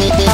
1, go!